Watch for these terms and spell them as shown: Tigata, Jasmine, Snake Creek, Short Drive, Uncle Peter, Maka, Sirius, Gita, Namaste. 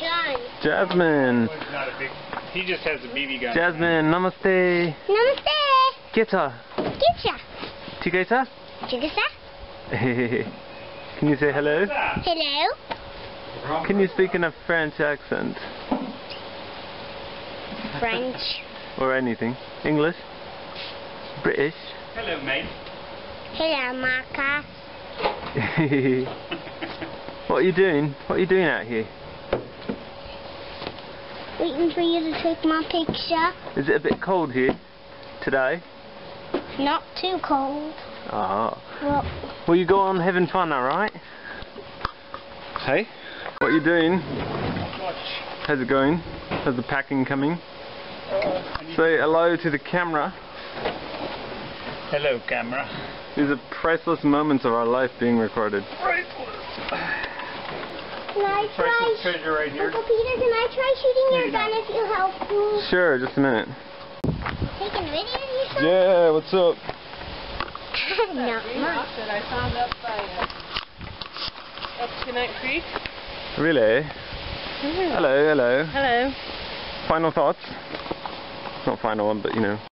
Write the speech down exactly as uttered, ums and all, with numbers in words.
Gun. Jasmine. Not a big, he just has a B B gun. Jasmine, namaste. Namaste. Gita. Gita. Tigata. Tigata. Can you say hello? Hello. Can you speak in a French accent? French. Or anything. English. British. Hello, mate. Hello, Maka. What are you doing? What are you doing out here? Waiting for you to take my picture. Is it a bit cold here today? Not too cold. Ah. Well, well, you go on having fun, alright? Hey, what are you doing? How's it going? How's the packing coming? Uh, Say hello to the camera. Hello, camera. These are priceless moments of our life being recorded. Priceless. Can I try treasure right here. Uncle Peter, can I try shooting your gun if you help me? Sure, just a minute. Taking videos you saw? Yeah, what's up? Not much. That I found up by uh, up Snake Creek. Really? Hello, hello. Hello. Final thoughts? It's not final one, but you know.